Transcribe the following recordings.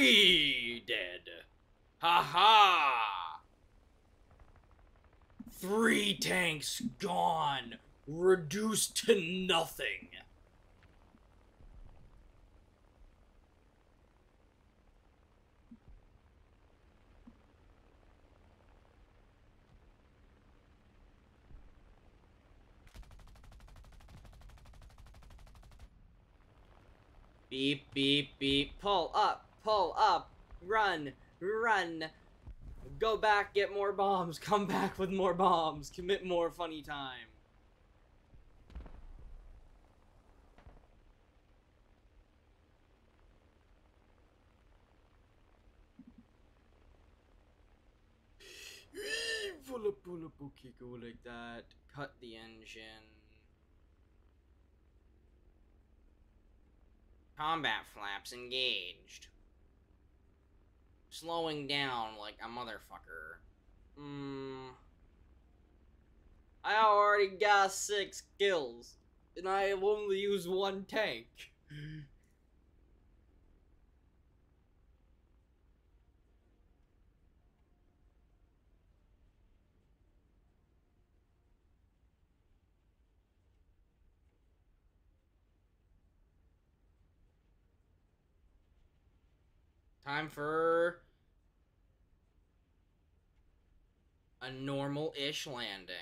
3 dead. Ha ha! 3 tanks gone, reduced to nothing. Beep, beep, beep. Pull up, run, run. Go back, get more bombs, come back with more bombs, commit more funny time. Pull up, okay, go like that. Cut the engine. Combat flaps engaged. Slowing down like a motherfucker. I already got 6 kills, and I have only used 1 tank. Time for a normal-ish landing.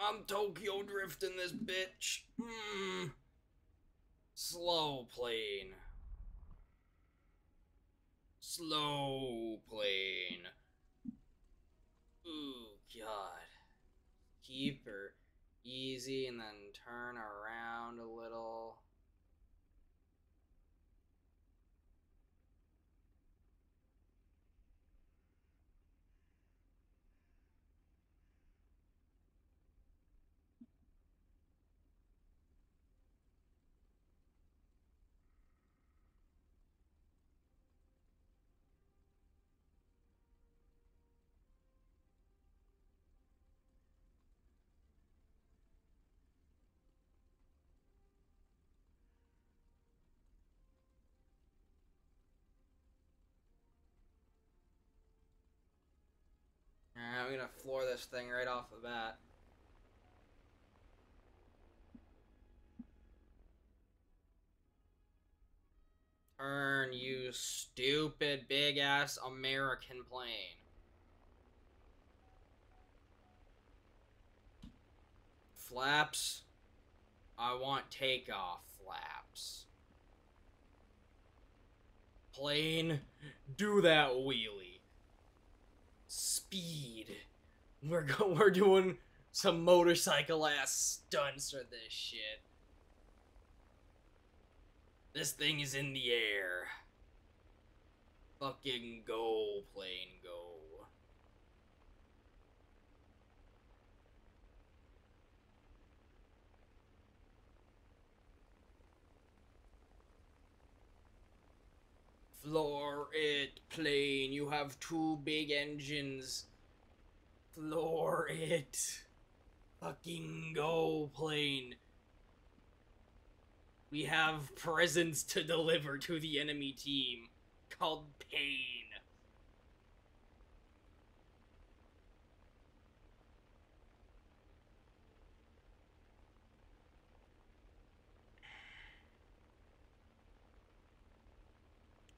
I'm Tokyo drifting this bitch. Slow plane. Slow plane. Ooh, God. Keep her easy and then turn around a little. I'm gonna floor this thing right off the bat. Turn, you stupid big-ass American plane. Flaps. I want takeoff flaps. Plane, do that wheelie. Speed. We're doing some motorcycle ass stunts for this shit. This thing is in the air. Fucking go, plane, go. Floor it, plane. You have 2 big engines. Floor it. Fucking go, plane. We have presents to deliver to the enemy team called pain.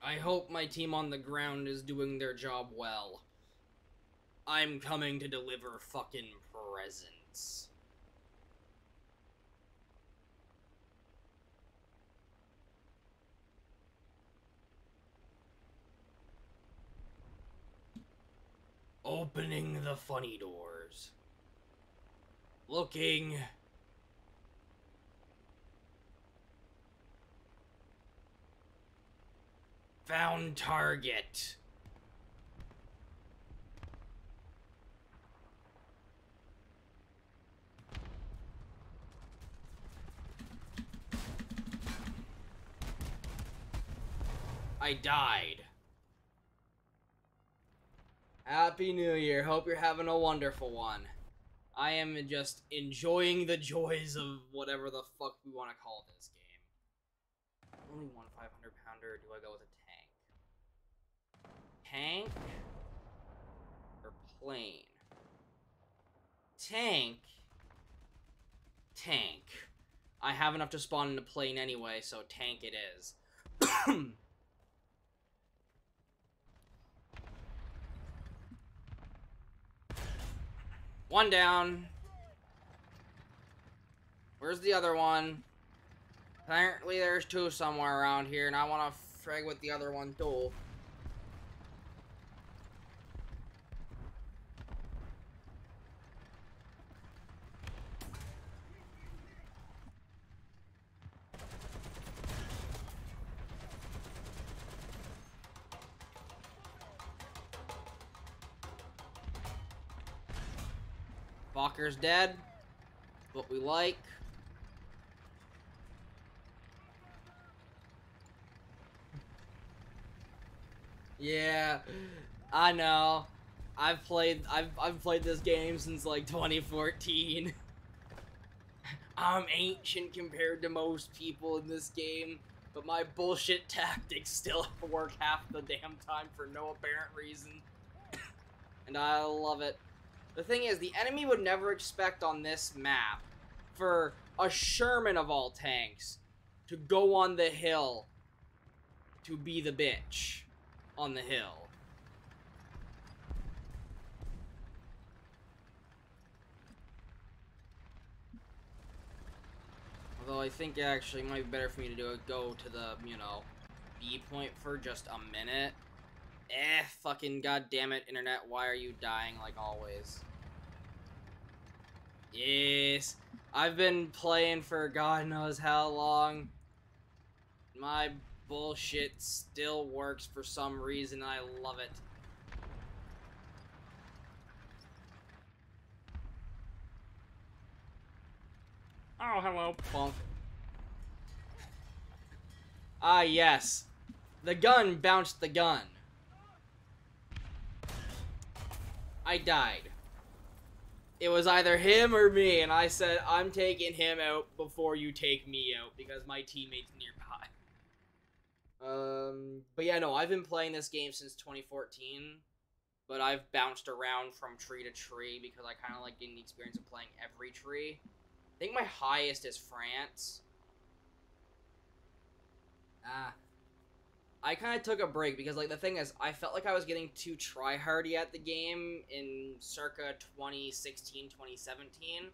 I hope my team on the ground is doing their job well. I'm coming to deliver fucking presents. Opening the funny doors. Looking. Found target. I died. Happy New Year. Hope you're having a wonderful one. I am just enjoying the joys of whatever the fuck we want to call this game. Only one 500-pounder, or do I go with a tank? Tank? Or plane? Tank? Tank. I have enough to spawn in a plane anyway, so tank it is. One down. Where's the other one? Apparently there's two somewhere around here, and I want to frag with the other one too. Walker's dead. What we like. Yeah, I know. I've played this game since like 2014. I'm ancient compared to most people in this game, but my bullshit tactics still work half the damn time for no apparent reason. And I love it. The thing is, the enemy would never expect on this map for a Sherman of all tanks to go on the hill to be the bitch on the hill. Although I think actually it might be better for me to do it, go to the, you know, B point for just a minute. Fucking goddammit, internet, why are you dying like always? Yes, I've been playing for God knows how long. My bullshit still works for some reason, I love it. Oh, hello, punk. Ah, yes. The gun bounced the gun. I died. It was either him or me, and I said, I'm taking him out before you take me out, because my teammate's nearby. But yeah, no, I've been playing this game since 2014, but I've bounced around from tree to tree, because I kind of like getting the experience of playing every tree. I think my highest is France. I kind of took a break because, like, the thing is, I felt like I was getting too try-hardy at the game in circa 2016, 2017.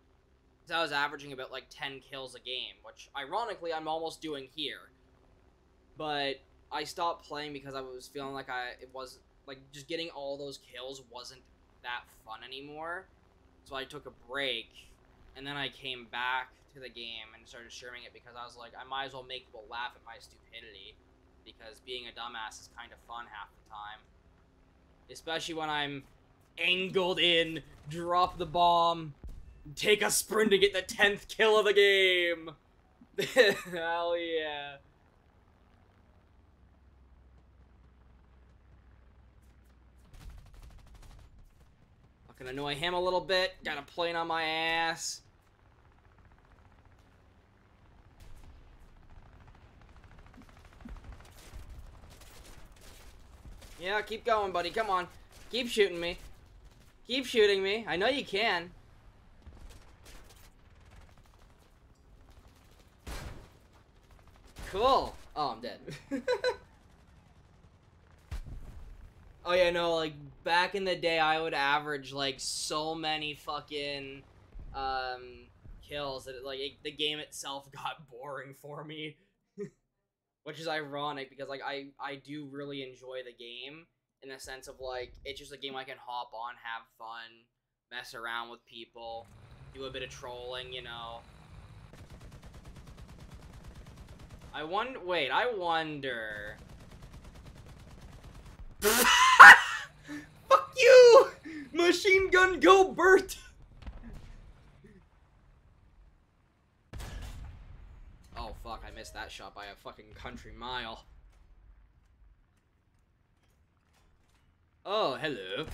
Because I was averaging about, like, 10 kills a game, which, ironically, I'm almost doing here. But I stopped playing because I was feeling like just getting all those kills wasn't that fun anymore. So I took a break, and then I came back to the game and started streaming it because I was like, I might as well make people laugh at my stupidity. Because being a dumbass is kind of fun half the time. Especially when I'm angled in, drop the bomb, take a sprint to get the 10th kill of the game! Hell yeah. I can annoy him a little bit, got a plane on my ass. Yeah, keep going, buddy. Come on. Keep shooting me. Keep shooting me. I know you can. Cool. Oh, I'm dead. Oh, yeah, no, like, back in the day, I would average, like, so many fucking, kills that, like, the game itself got boring for me. Which is ironic, because, like, I do really enjoy the game in the sense of, like, it's just a game I can hop on, have fun, mess around with people, do a bit of trolling, you know. I wonder... Fuck you! Machine Gun Gobert! Oh, fuck, I missed that shot by a fucking country mile. Oh, hello.